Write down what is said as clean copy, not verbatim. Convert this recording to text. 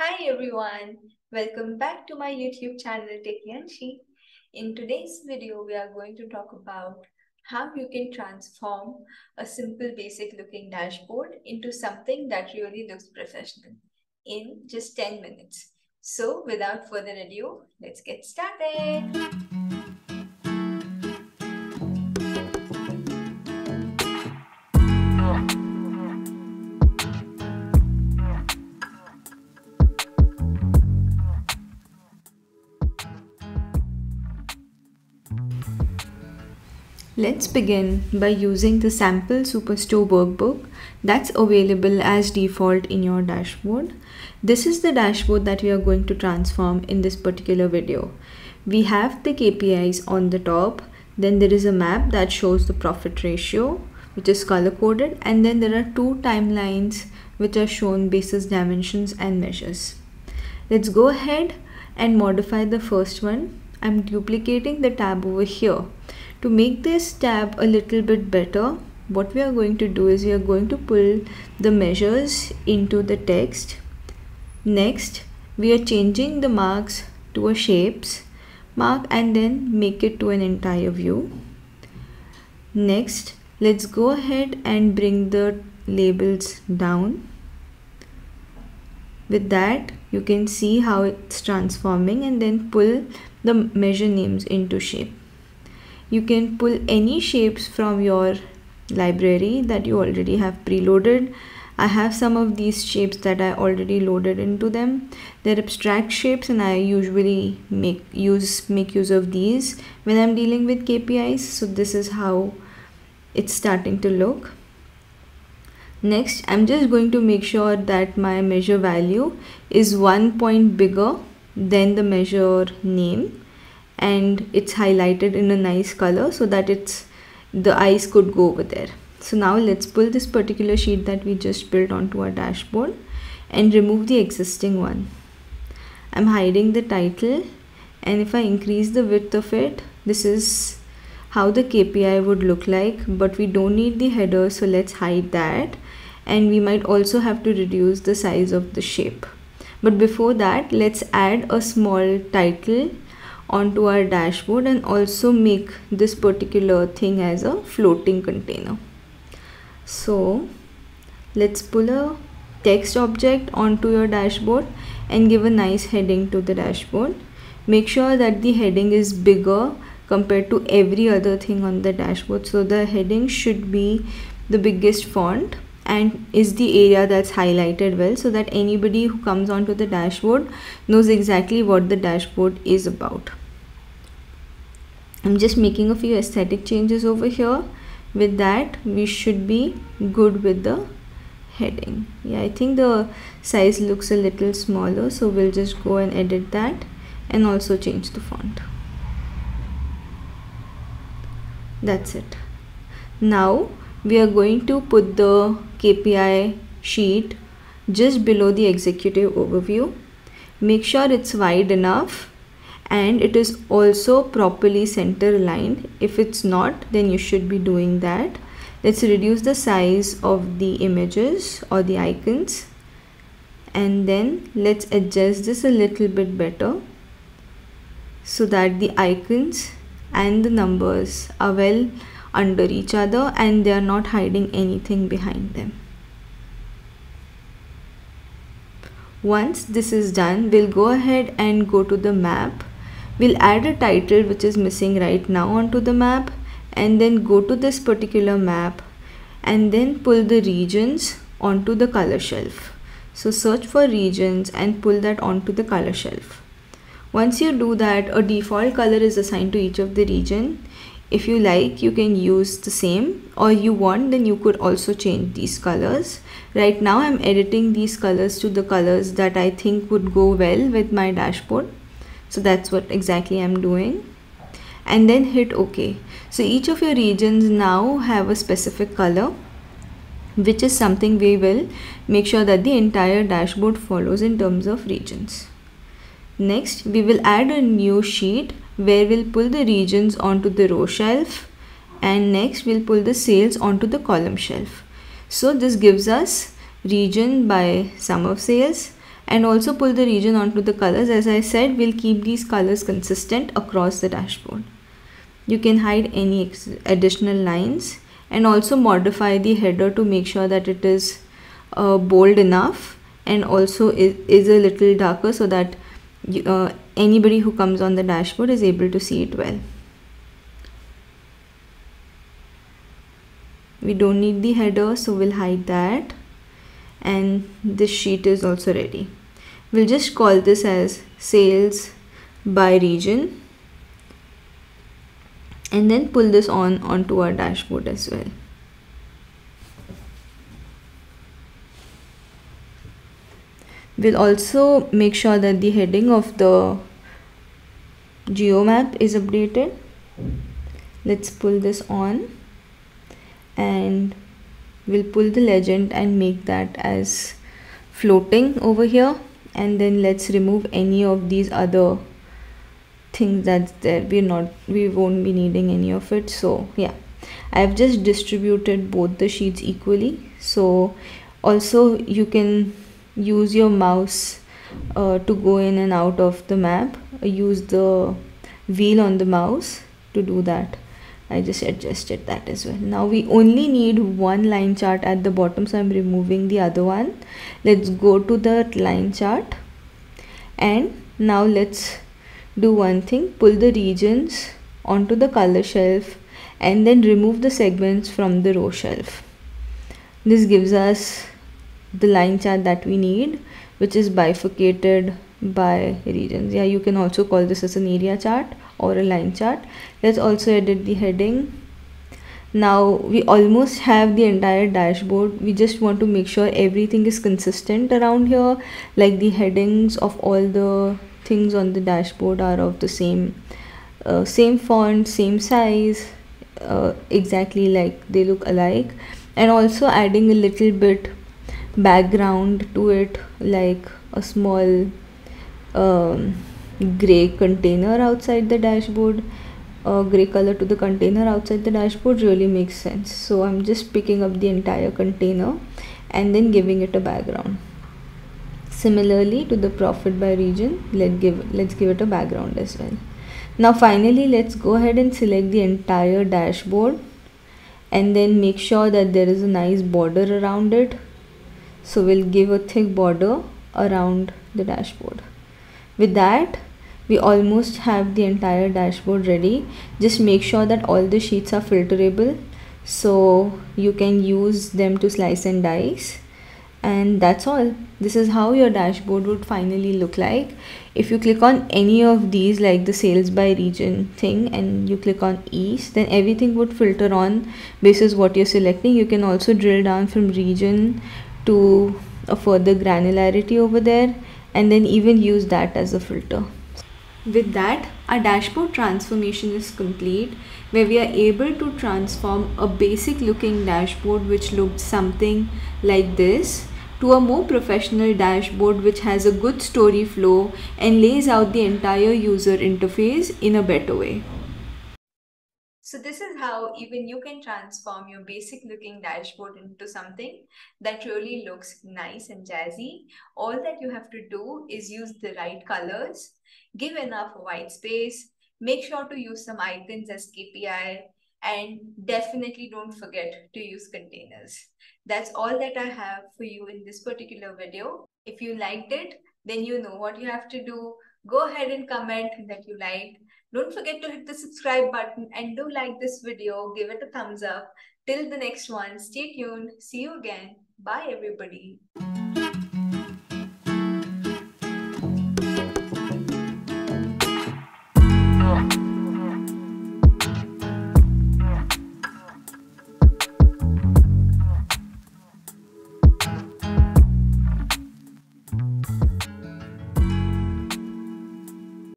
Hi everyone, welcome back to my YouTube channel Techi Anshi. In today's video, we are going to talk about how you can transform a simple basic looking dashboard into something that really looks professional in just 10 minutes. So without further ado, let's get started. Let's begin by using the sample Superstore workbook that's available as default in your dashboard. This is the dashboard that we are going to transform in this particular video. We have the KPIs on the top, then there is a map that shows the profit ratio, which is color coded, and then there are two timelines which are shown basis dimensions and measures. Let's go ahead and modify the first one. I'm duplicating the tab over here. To make this tab a little bit better, what we are going to do is we are going to pull the measures into the text. Next, we are changing the marks to a shapes mark and then make it to an entire view. Next, let's go ahead and bring the labels down. With that, you can see how it's transforming, and then pull the measure names into shape. You can pull any shapes from your library that you already have preloaded. I have some of these shapes that I already loaded into them. They're abstract shapes, and I usually make use of these when I'm dealing with KPIs. So this is how it's starting to look. Next, I'm just going to make sure that my measure value is 1 point bigger than the measure name, and it's highlighted in a nice color so that the eyes could go over there. So now let's pull this particular sheet that we just built onto our dashboard and remove the existing one. I'm hiding the title, and if I increase the width of it, this is how the KPI would look like, but we don't need the header, so let's hide that. And we might also have to reduce the size of the shape. But before that, let's add a small title onto our dashboard and also make this particular thing as a floating container. So let's pull a text object onto your dashboard and give a nice heading to the dashboard. Make sure that the heading is bigger compared to every other thing on the dashboard. So the heading should be the biggest font and is the area that's highlighted well, so that anybody who comes onto the dashboard knows exactly what the dashboard is about. I'm just making a few aesthetic changes over here. With that, we should be good with the heading. Yeah, I think the size looks a little smaller, so we'll just go and edit that and also change the font. That's it. Now we are going to put the KPI sheet just below the executive overview. Make sure it's wide enough and it is also properly center aligned. If it's not, then you should be doing that. Let's reduce the size of the images or the icons, and then let's adjust this a little bit better so that the icons and the numbers are well under each other and they are not hiding anything behind them. Once this is done, we'll go ahead and go to the map. We'll add a title which is missing right now onto the map, and then go to this particular map and then pull the regions onto the color shelf. So search for regions and pull that onto the color shelf. Once you do that, a default color is assigned to each of the region. If you like, you can use the same, or you want, then you could also change these colors. Right now I'm editing these colors to the colors that I think would go well with my dashboard. So that's what exactly I'm doing. And then hit OK. So each of your regions now have a specific color, which is something we will make sure that the entire dashboard follows in terms of regions. Next, we will add a new sheet where we'll pull the regions onto the row shelf, and next we'll pull the sales onto the column shelf. So this gives us region by sum of sales, and also pull the region onto the colors. As I said, we'll keep these colors consistent across the dashboard. You can hide any additional lines and also modify the header to make sure that it is bold enough and also is a little darker so that anybody who comes on the dashboard is able to see it well. We don't need the header, so we'll hide that, and this sheet is also ready. We'll just call this as sales by region and then pull this onto our dashboard as well. We'll also make sure that the heading of the geo map is updated. Let's pull this on and we'll pull the legend and make that as floating over here, and then let's remove any of these other things that's there. We won't be needing any of it. So yeah, I've just distributed both the sheets equally. So also you can use your mouse to go in and out of the map. Use the wheel on the mouse to do that. I just adjusted that as well. Now we only need one line chart at the bottom, so I'm removing the other one. Let's go to the line chart, and now let's do one thing. Pull the regions onto the color shelf and then remove the segments from the row shelf. This gives us the line chart that we need, which is bifurcated by regions. Yeah, you can also call this as an area chart or a line chart. Let's also edit the heading. Now we almost have the entire dashboard. We just want to make sure everything is consistent around here, like the headings of all the things on the dashboard are of the same font, same size, exactly like they look alike, and also adding a little bit background to it, like a small gray container outside the dashboard. Gray color to the container outside the dashboard really makes sense. So I'm just picking up the entire container and then giving it a background. Similarly to the profit by region, let's give it a background as well. Now finally, let's go ahead and select the entire dashboard and then make sure that there is a nice border around it. So we'll give a thick border around the dashboard. With that, we almost have the entire dashboard ready. Just make sure that all the sheets are filterable, so you can use them to slice and dice. And that's all. This is how your dashboard would finally look like. If you click on any of these, like the sales by region thing, and you click on East, then everything would filter on basis what you're selecting. You can also drill down from region to a further granularity over there, and then even use that as a filter. With that, our dashboard transformation is complete, where we are able to transform a basic looking dashboard which looked something like this to a more professional dashboard which has a good story flow and lays out the entire user interface in a better way. So this is how even you can transform your basic looking dashboard into something that really looks nice and jazzy. All that you have to do is use the right colors, give enough white space, make sure to use some icons as KPI, and definitely don't forget to use containers. That's all that I have for you in this particular video. If you liked it, then you know what you have to do. Go ahead and comment that you liked. Don't forget to hit the subscribe button and do like this video. Give it a thumbs up. Till the next one, stay tuned. See you again. Bye, everybody.